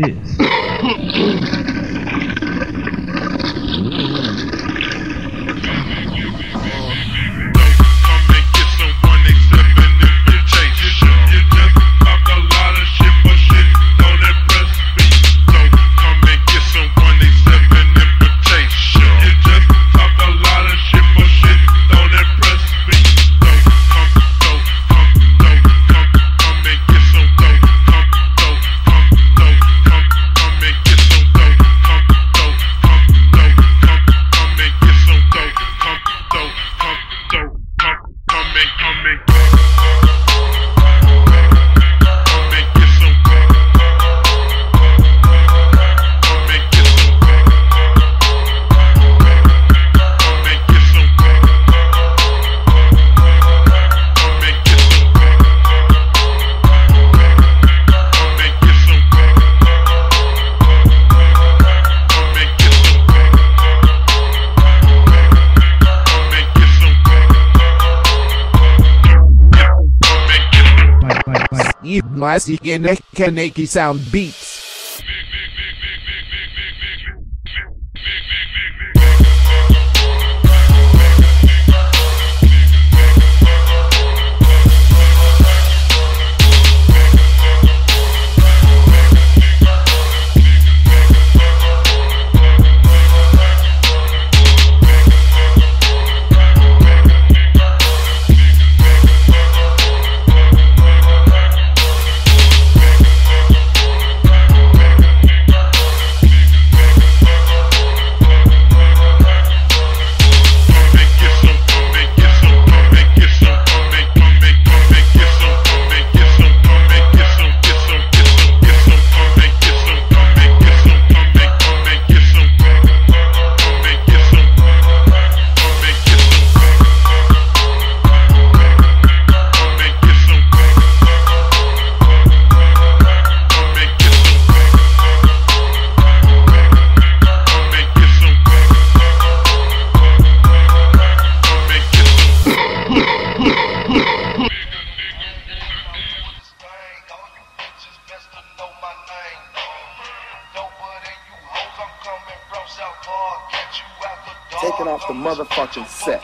this? Nice Kaneki sound beats. Taking off the motherfucking set.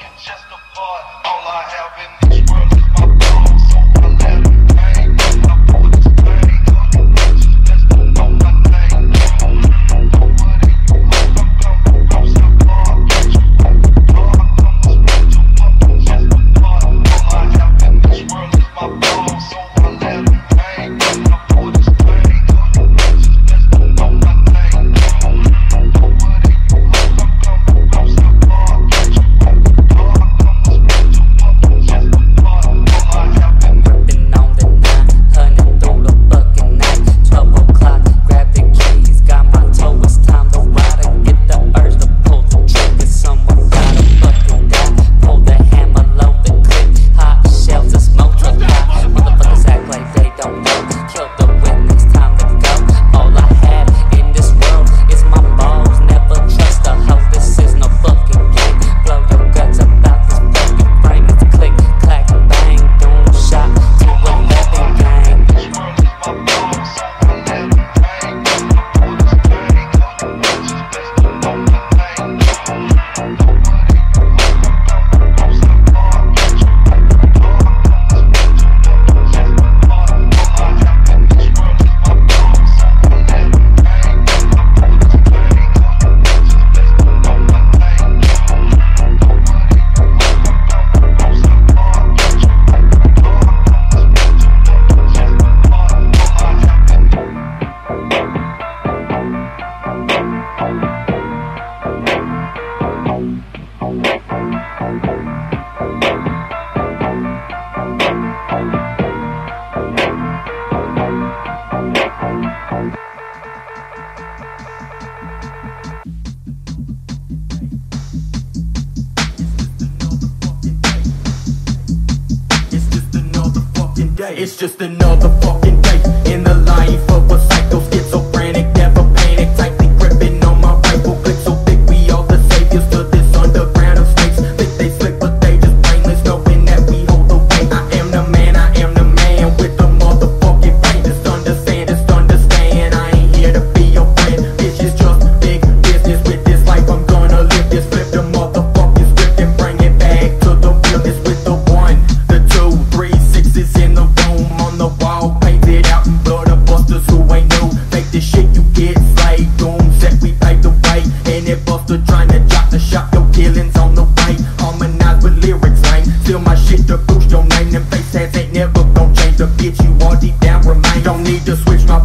It's just another fucking day in the life of a psycho schizophrenic, never panic, tightly gripping on my rifle click so thick we all the saviors to this underground of snakes. Think they slick but they just brainless, knowing that we hold the weight. I am the man with the motherfucking pain. Just understand, I ain't here to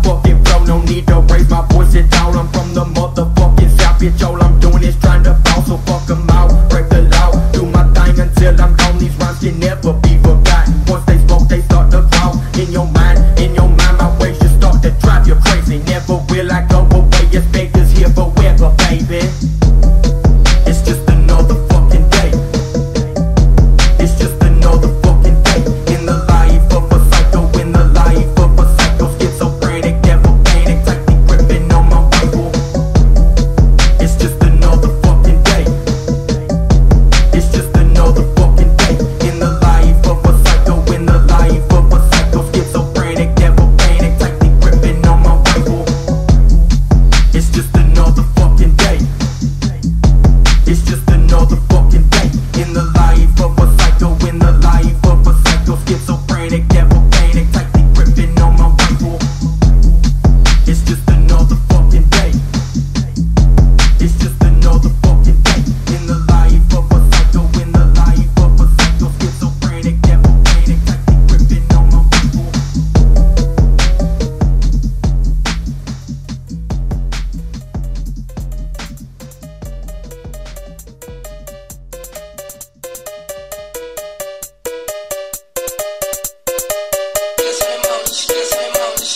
motherfucking flow. No need to raise my voice at all. I'm from the motherfucking South, bitch. All I'm doing is trying to bounce, so fuck them out, break the law. Do my thing until I'm gone. These rhymes can never be forgotten. Once they smoke, they start to fall. In your mind, my ways just start to drive you crazy. Never will I go away. Expect us here forever, baby. It's just another fucking day. It's just another fucking day. In the life of a psycho, in the life of a psycho. Schizophrenic, never panic, tightly gripping on my rifle. It's just another fucking day. It's just another fucking day. In the life of a psycho, in the life of a psycho. Schizophrenic, never panic, tightly gripping on my rifle. It's just another fucking day. It's just another fucking day. In the life of a psycho, in the life of a psycho. Schizophrenic, devil panic, tightly gripping on my rifle. It's just another fucking day. It's just another fucking day. In the life of a psycho, in the life of a psycho. Schizophrenic, devil panic, tightly gripping on my rifle.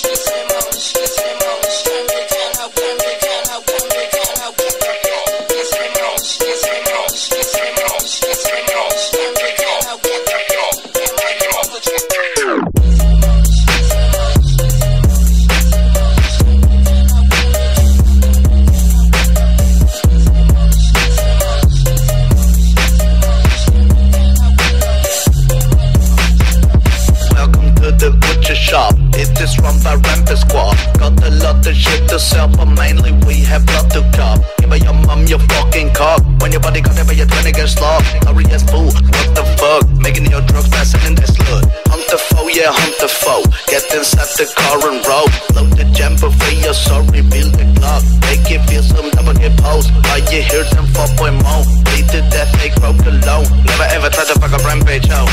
It is run by Rampant Squad. Got a lot of shit to sell, but mainly we have blood to cop. Give me your mom your fucking cock. When your body got it, but you're trying to get slopped. Sorry as fool, what the fuck? Making your drugs by selling that slut. Hunt the foe, yeah, hunt the foe. Get inside the car and roll. Load the jumper for your sorry, build the clock. Make it feel some double get post. Why you hear them 4.0? Lead to death, they broke alone. Never ever try to fuck a rampage out.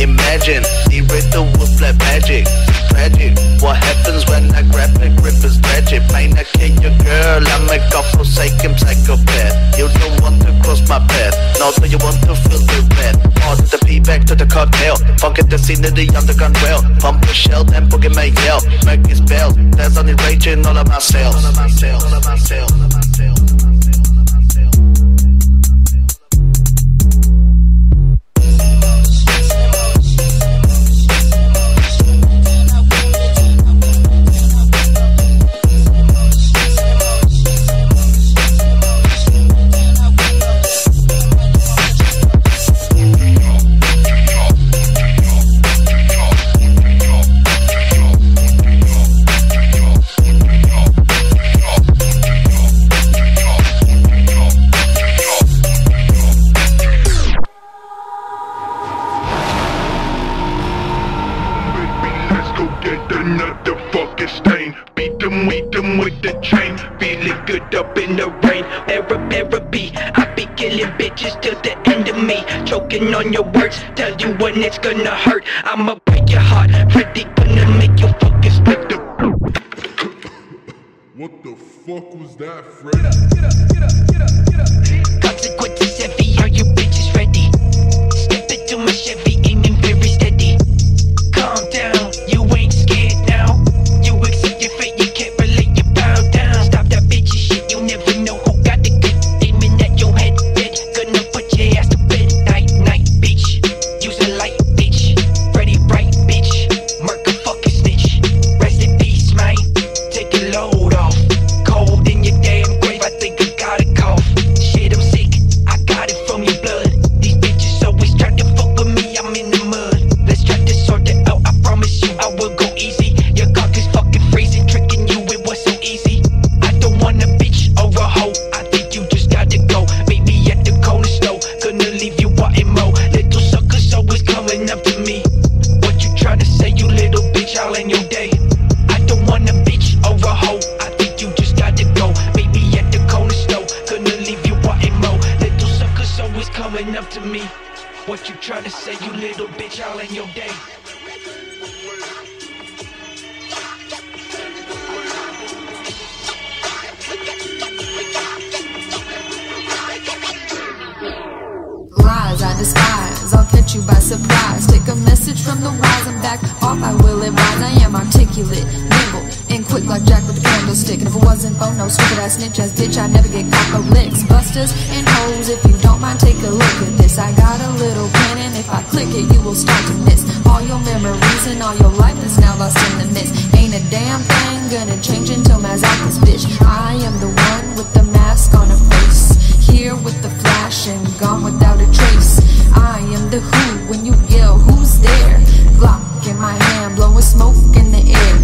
Imagine, erase the wolf like magic. Tragic, what happens when I grab the grip is tragic. Might not kill your girl, I'm a godforsaken psychopath. You don't want to cross my path, no, do you want to feel the red? Pass the pee back to the cocktail, funkin' the scenery on the gun rail. Pump the shell, then boogie my yell. Make his bell, there's only rage in all of my cells. All of my cells, all of my cells, all of my cells. Another fucking stain. Beat them with the chain. Feeling good up in the rain. Therapy, I be killing bitches till the end of me. Choking on your words, tell you when it's gonna hurt. I'ma break your heart, Freddie gonna make you fucking split the. What the fuck was that, Freddy? Get up. Consequences heavy, are you bitches ready? Step into my Chevy, aiming very steady. Calm down. Up to me, what you trying to say, you little bitch? All in your day. Switch from the wise and back off, I will advise. I am articulate, nimble, and quick like Jack with a candlestick. And if it wasn't for no stupid ass snitch ass bitch, I never get caught for licks. Busters and hoes, if you don't mind, take a look at this. I got a little pen, and if I click it, you will start to miss all your memories, and all your life is now lost in the mist. Ain't a damn thing gonna change until Mazaka's bitch. I am the one with the mask on her face, here with the flash and gone without a trace. I am the who, when you yell, who's there? Glock in my hand, blowing smoke in the air.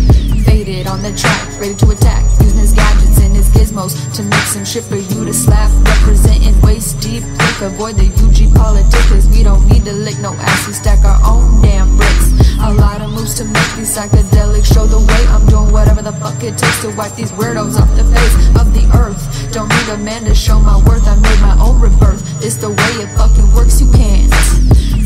Faded on the track, ready to attack, using his gadgets and his gizmos to make some shit for you to slap. Representing waist deep, quick, avoid the UG politics. We don't need to lick no ass, we stack our own damn bricks. A lot of moves to make these psychedelics show the way. I'm doing whatever the fuck it takes to wipe these weirdos off the face of the earth. Don't need a man to show my worth, I made my own rebirth. It's the way it fucking works, you can't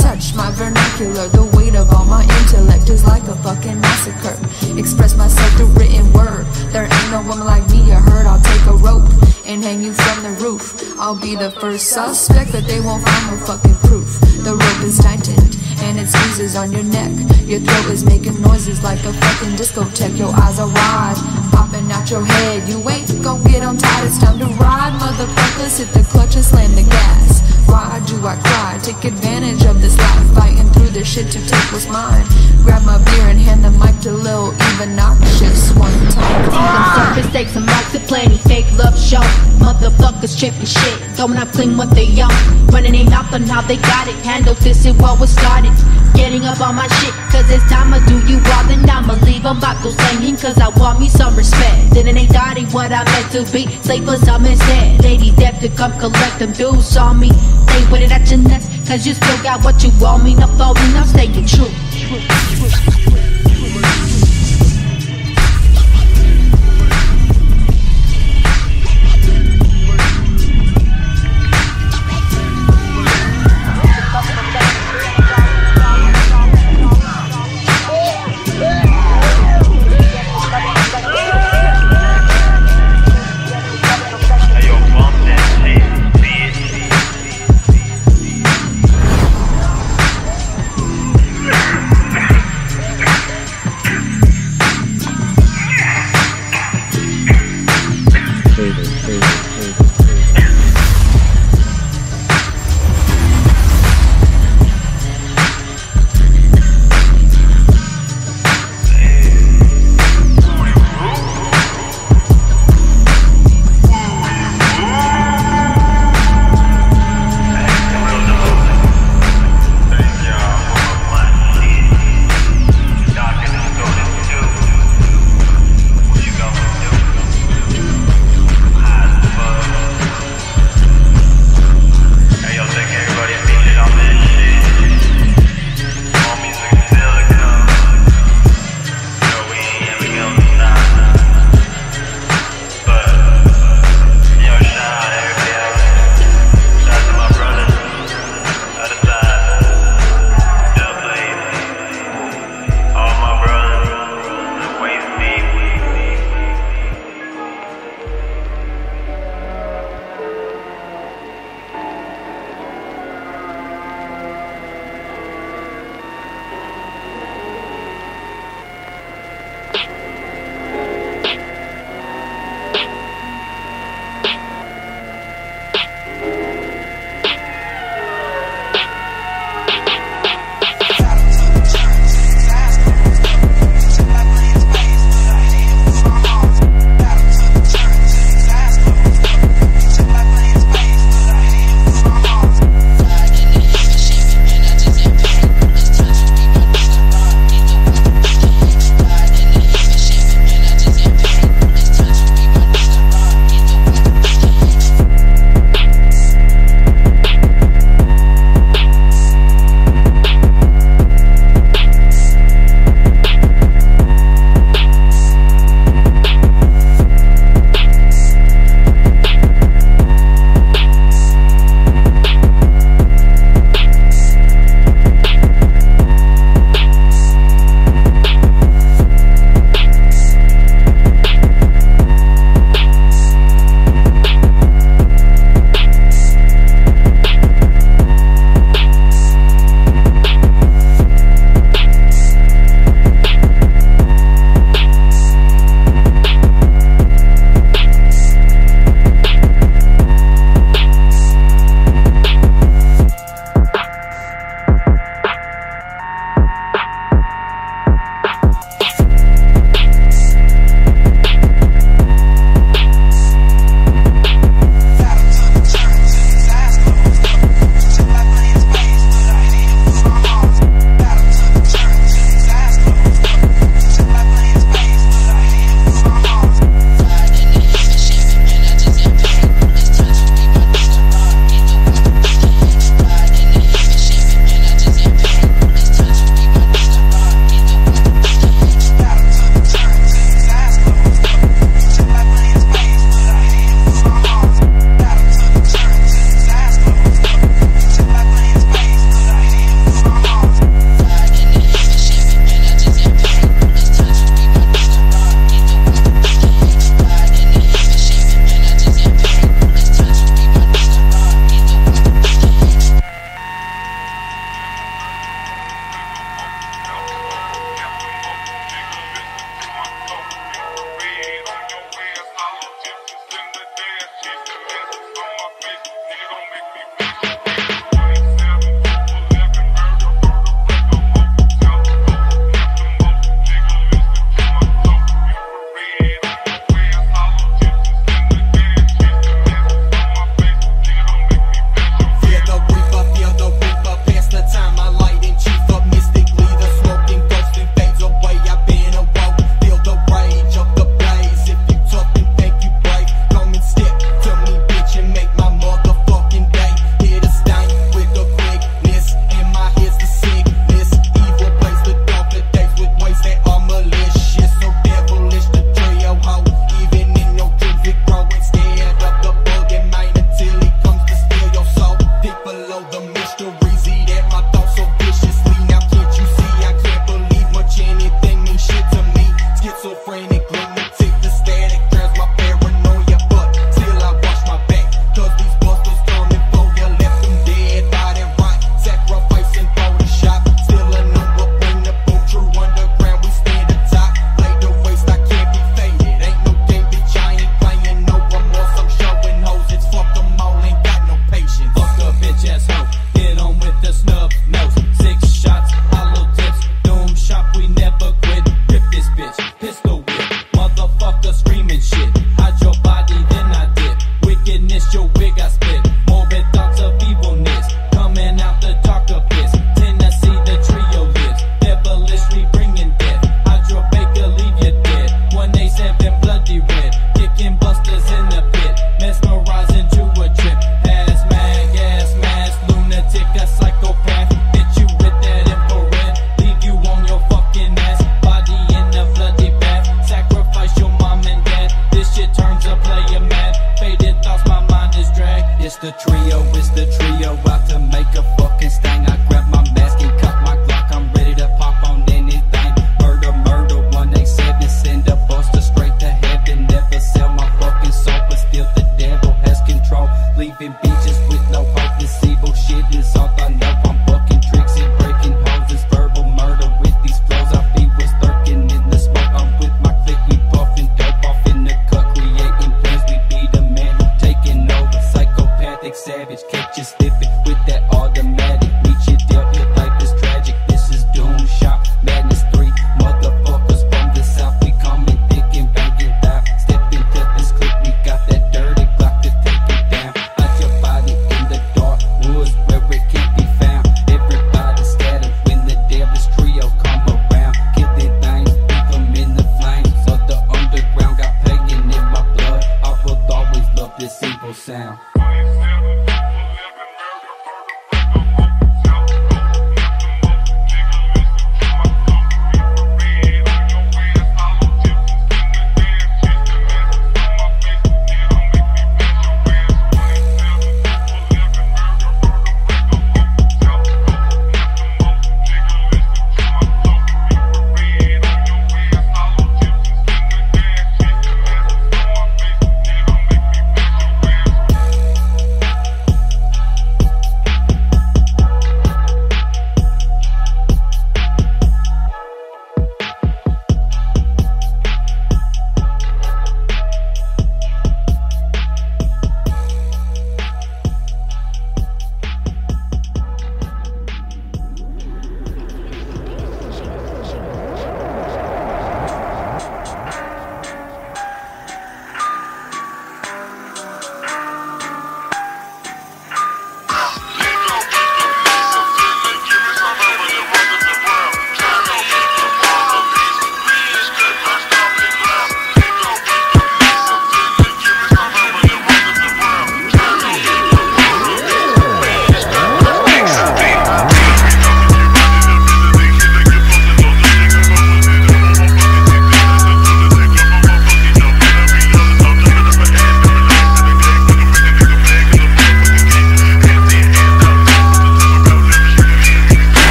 touch my vernacular. The weight of all my intellect is like a fucking massacre. Express myself through written word. There ain't no woman like me, you heard. I'll take a rope and hang you from the roof. I'll be the first suspect, but they won't find no fucking proof. The rope is tightened and it squeezes on your neck. Your throat is making noises like a fucking discotheque. Your eyes are wide, popping out your head. You ain't gon' get on tight, it's time to ride. Motherfuckers, hit the clutch and slam the gas. Why do I cry? Take advantage of this life, fighting through the shit to take what's mine. Grab my beer and hand the mic to Lil Eva, noxious one time. Them surface takes some likes to play any fake love show. Motherfuckers tripping shit, throwing up clean what they own. Running their mouth on how they got it, handled this and what was started. Getting up on my shit, cause it's time I do you all, then I'ma leave them bottles hanging, cause I want me some respect. Then it ain't dotty what I meant to be, sleepers I'm instead. Lady death to come collect them dues on me. They put it at your nuts, cause you still got what you want me. No phone, I'm staying true.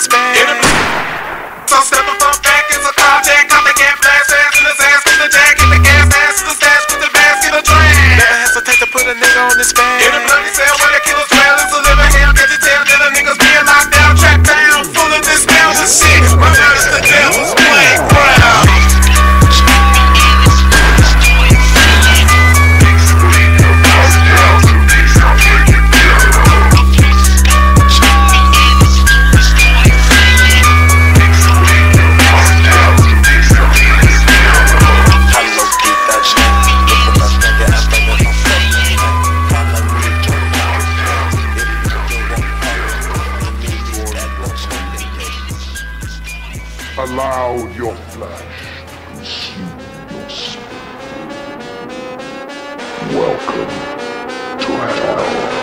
this bag. So step up, front back is a contact. I'm a gas blast ass in his ass, in the jack, in the gas ass, in the stash, with the mask, in the drag. Never hesitate to put a nigga on this bag. In a bloody cell where the killer's trail is a living hell. Get your tail, little niggas being knocked down, trapped down, full of this down and shit. My name is the devil's playground. Allow your flesh to consume your spirit. Welcome to hell.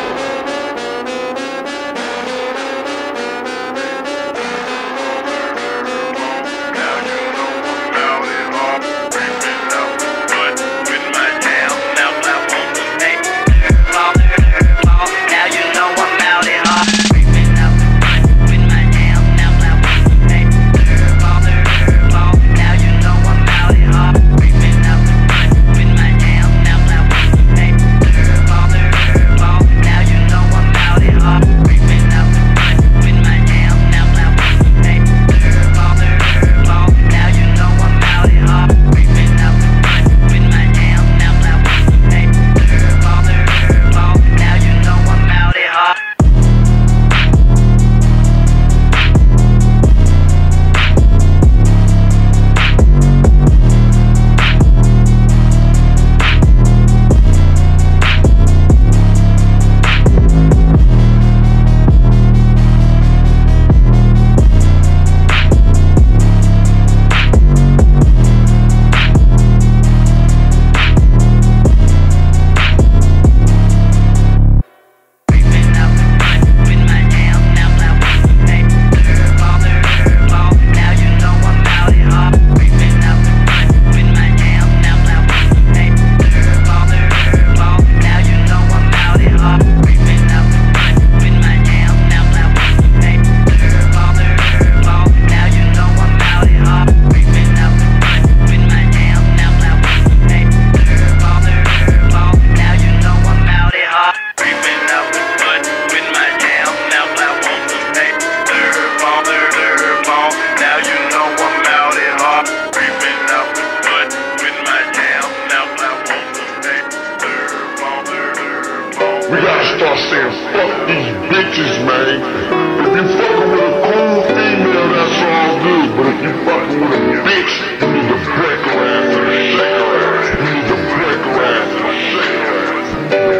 Start saying fuck these bitches, man. If you fucking with a cool female, that's all good. But if you fucking with a bitch, you need to break her ass and shake her ass. You need to break her ass and shake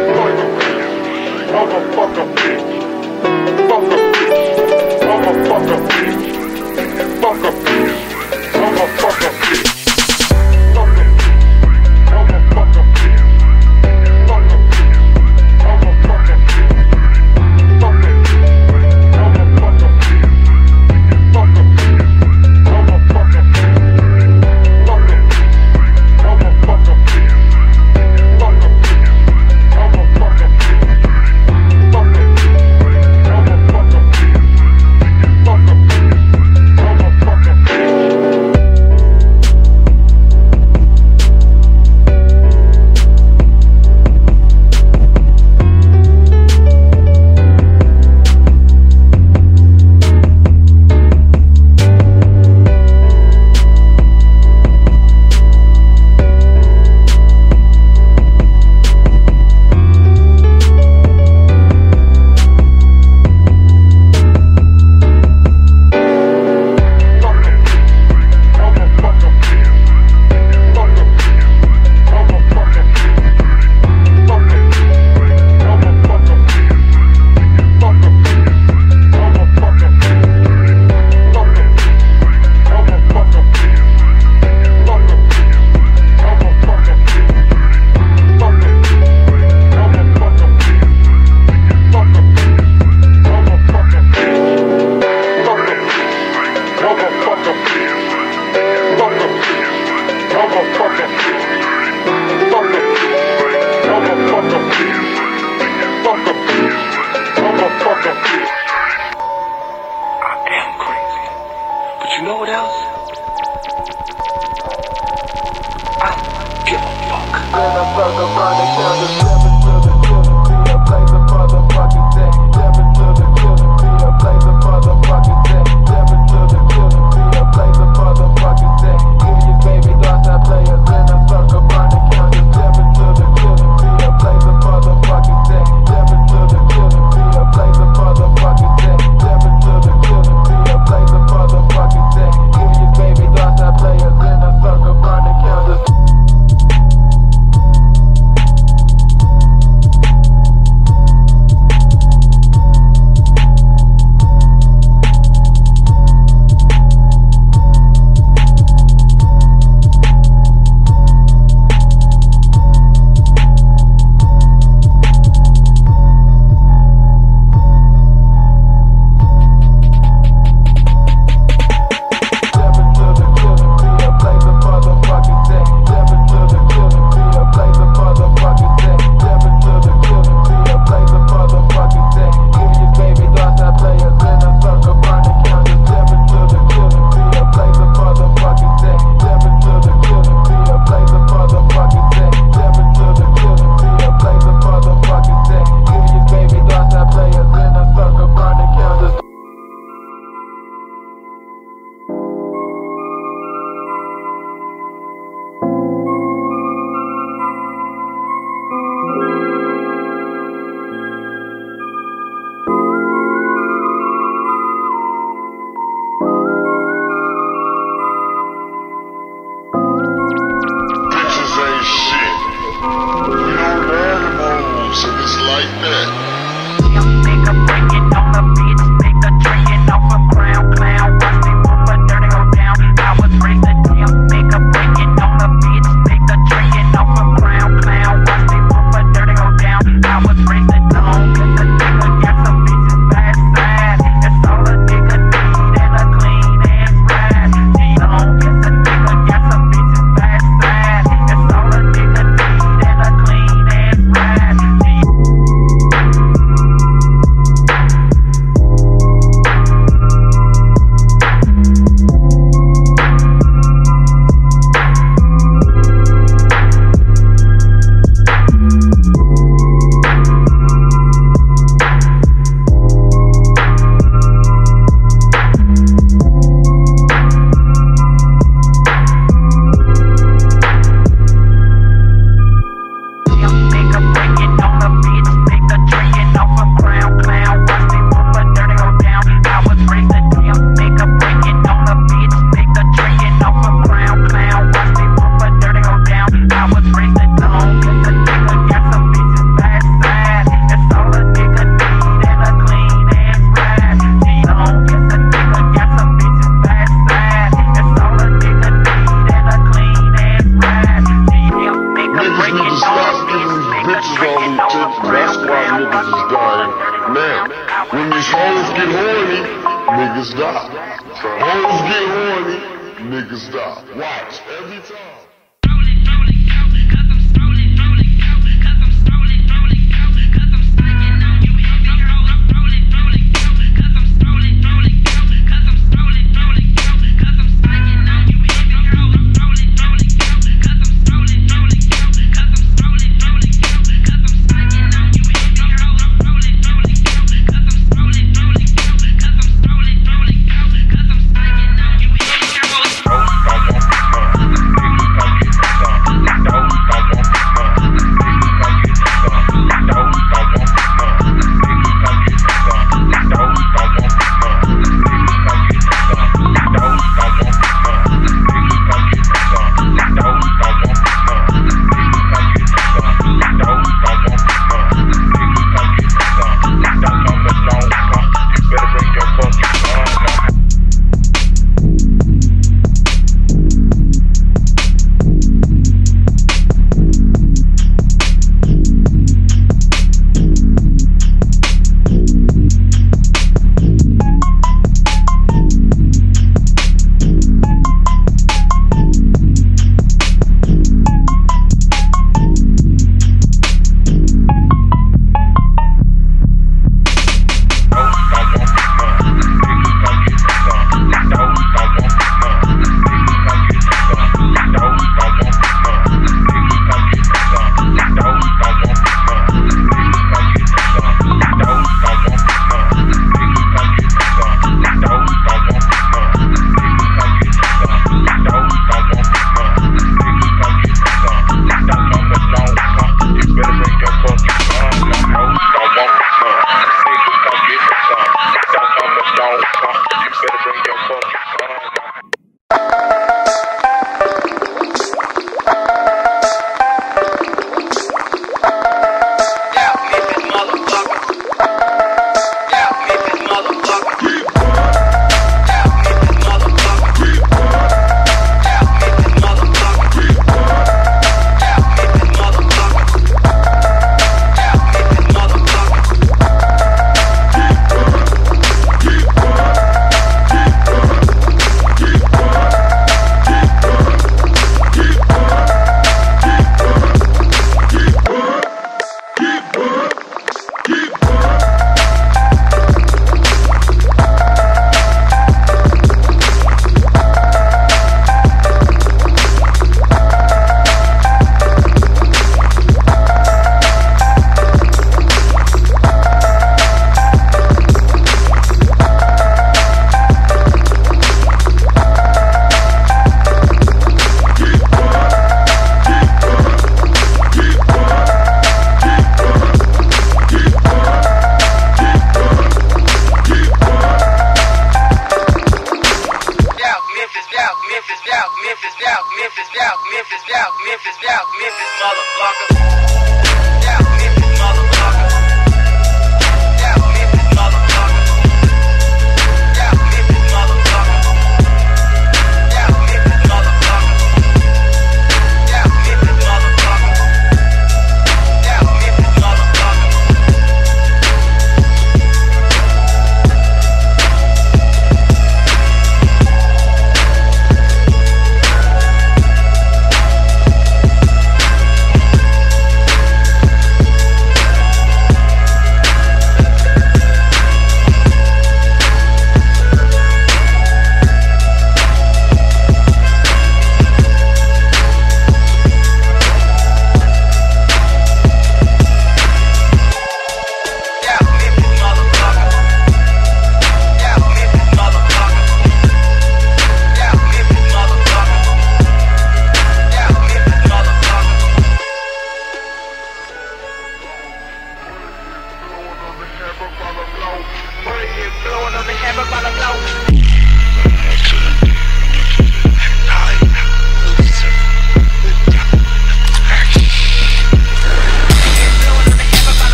her ass. I'm a fucking bitch. Fuck a bitch. I'm a fucking bitch. Fuck a bitch. I'm a fucking bitch. know what else? I don't give a fuck.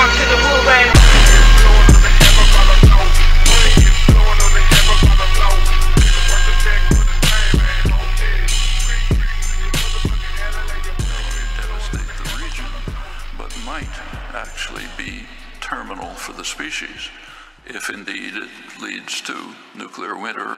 on to the boomerang. Devastate the region, but might actually be terminal for the species, if indeed it leads to nuclear winter.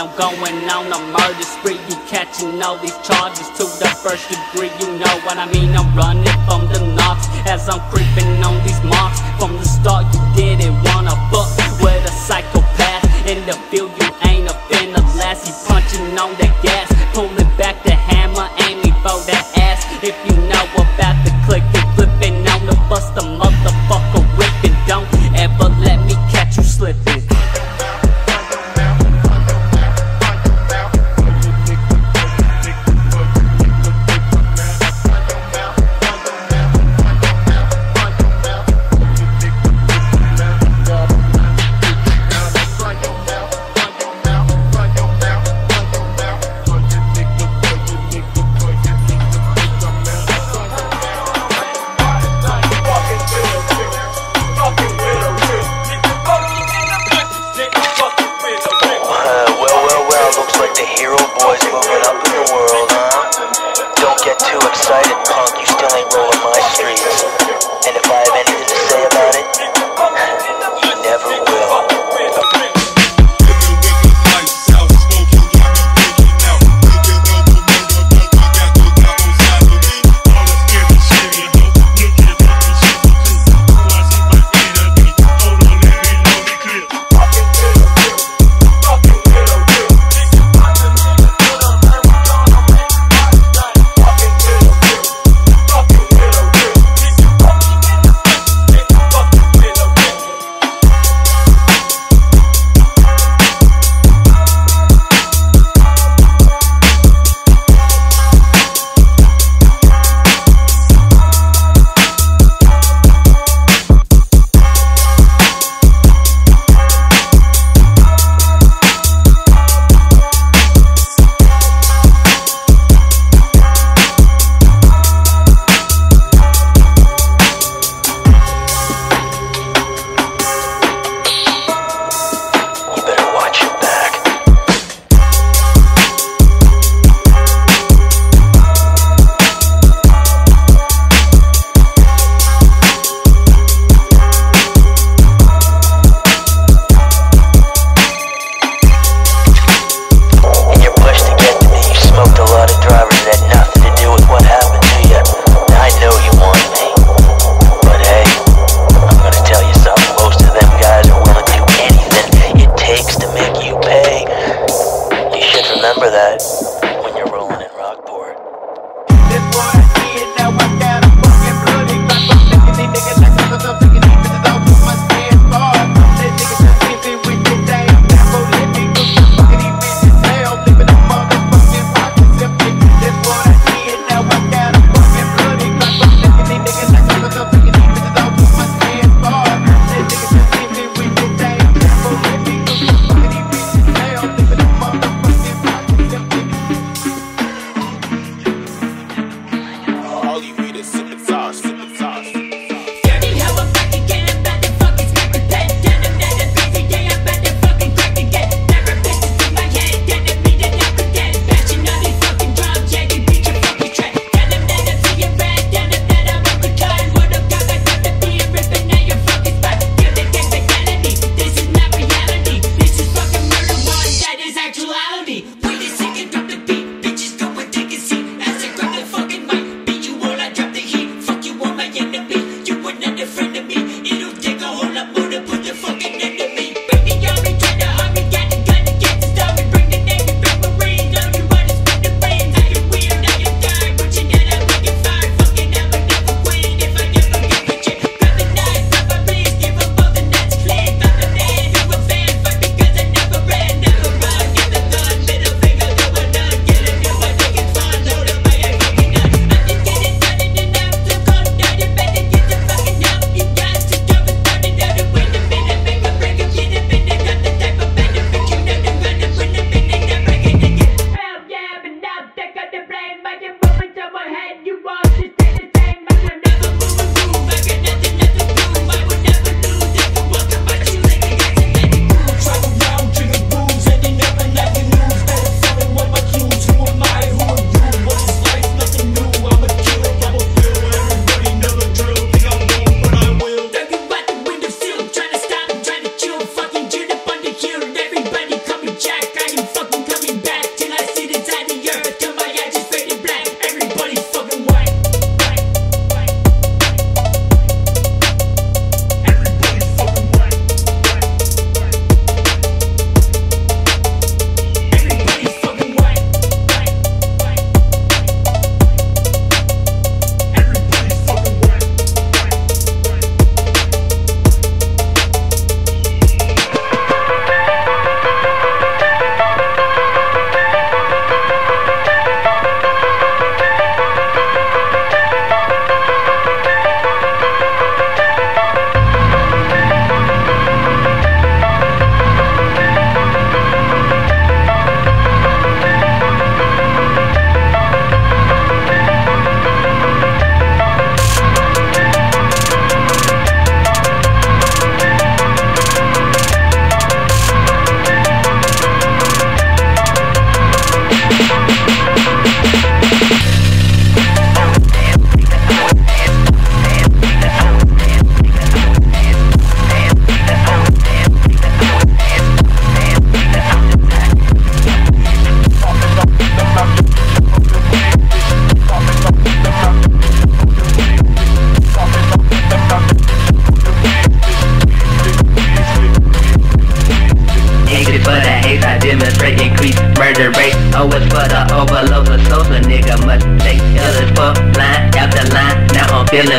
I'm going on a murder spree. You catching all these charges to the first degree. You know what I mean, I'm running from the knocks as I'm creeping on these marks. From the start you didn't wanna fuck with a psychopath. In the field you ain't a fin of last. You punching on that gas, pulling back the hammer, aiming for that ass. If you know about the click and flipping on the bust, the motherfucker whipping. Don't ever let me catch you slipping.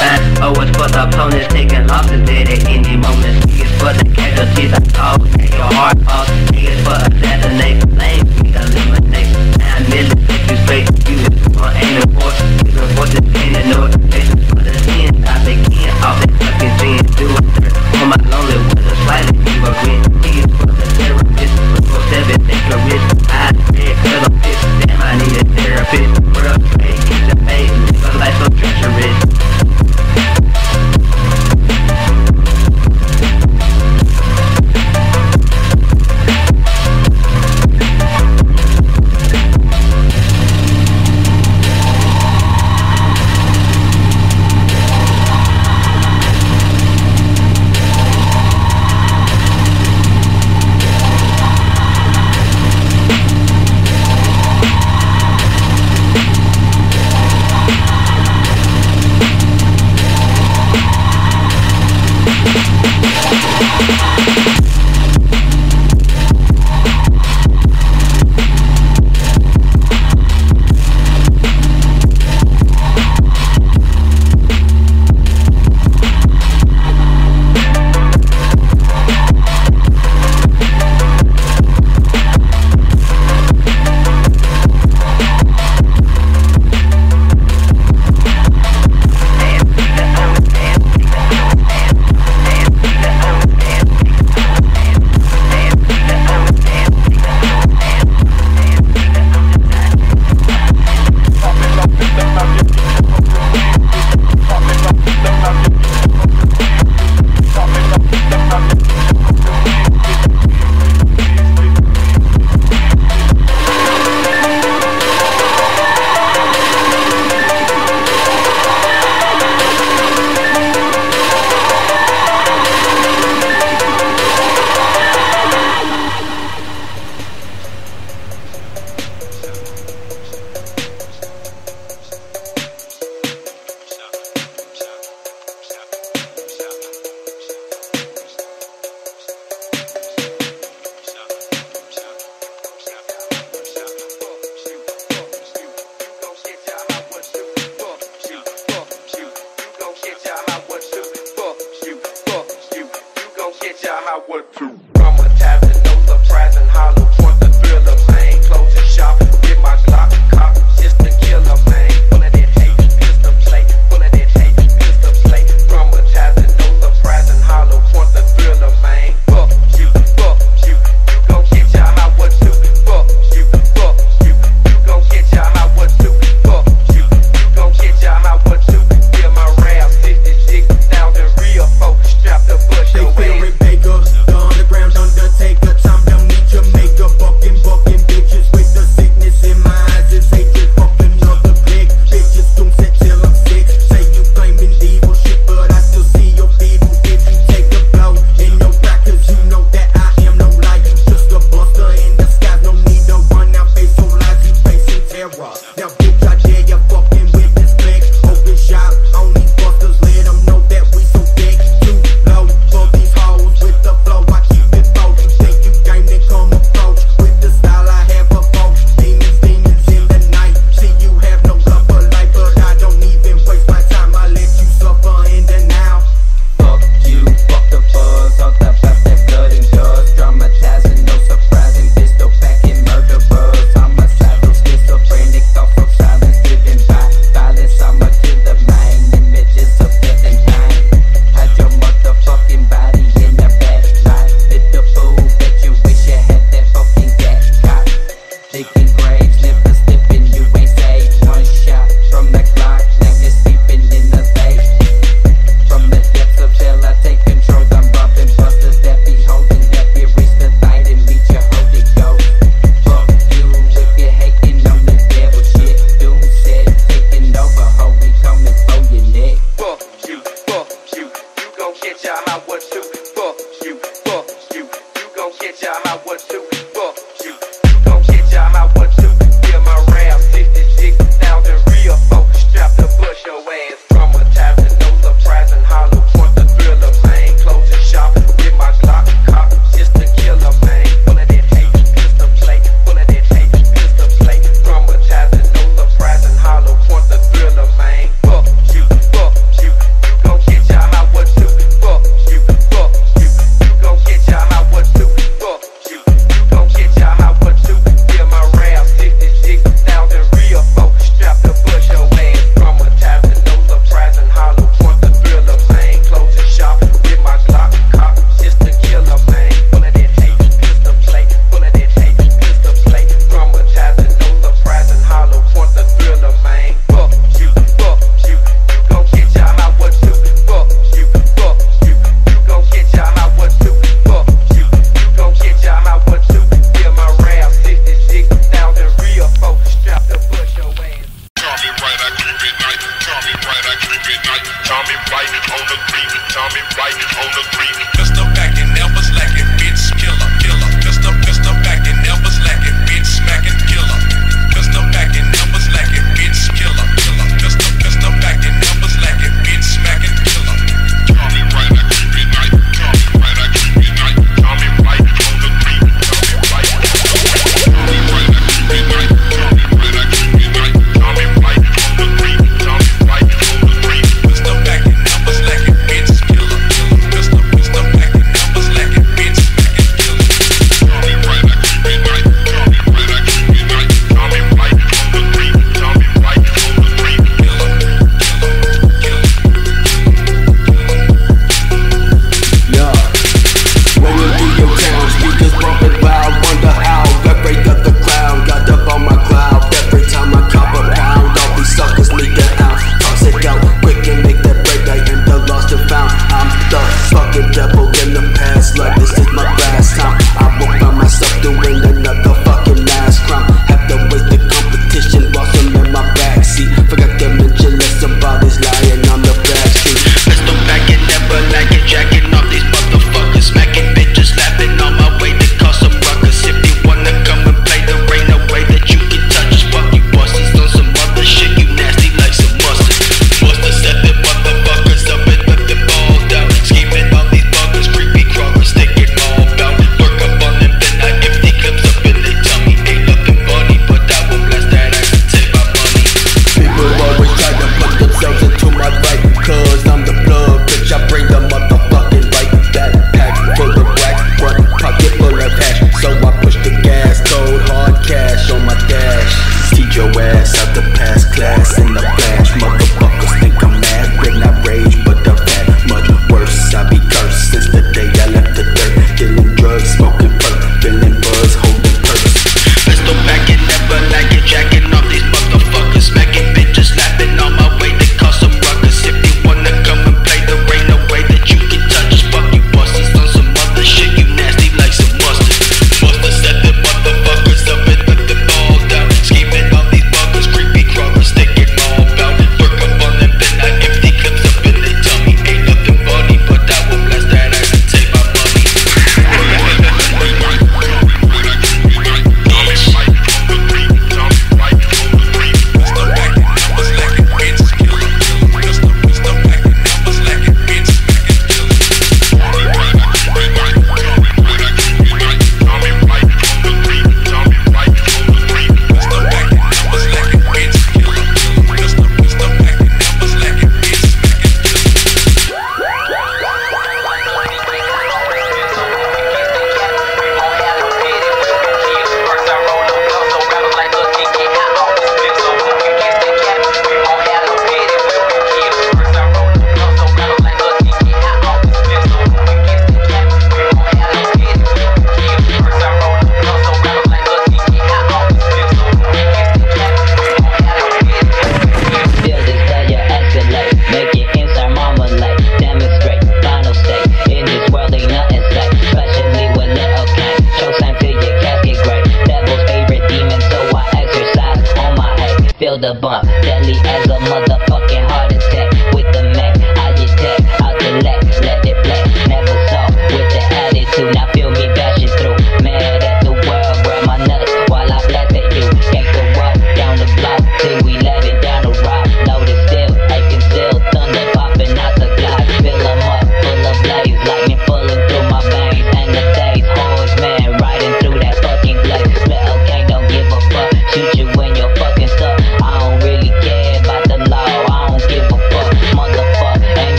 time. Always for the opponents, taking losses at any moment. Niggas for the casualties, I always take your heart off. Niggas for assassinate, lame, we eliminate. 9 million, take you straight, you just want aim for. You don't want to stand in no expectations for the sin. I begin, all that fucking dreams, do a dirt. For my lonely ones, the slightest you are in. Niggas for the therapist, for 7, take your risk. I said, cause I'm pissed, damn, I need a therapist. What up, hey, get your face, live a life so treacherous. They fear it, bake us, the underground. beat, Tommy Wright on the three. Pistol packing, never slacking, bitch, killer, killer. Pistol packing, never slacking, bitch, smacking, killer. Pistol packing, never slacking, bitch, killer, killer. Pistol packing, never slacking, bitch, smacking, killer. Tommy Wright, I keep it night. Tommy Wright, I keep it night. Tommy Wright on the three. Tommy Wright, Tommy Wright, I keep it night. Tommy Wright, I keep it night. Tommy Wright on the three. Tommy Wright on the three. Pistol packing, never slacking.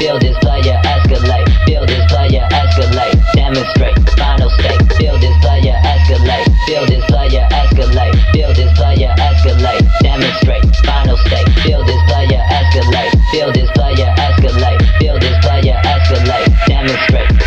Feel this fire escalate, demonstrate.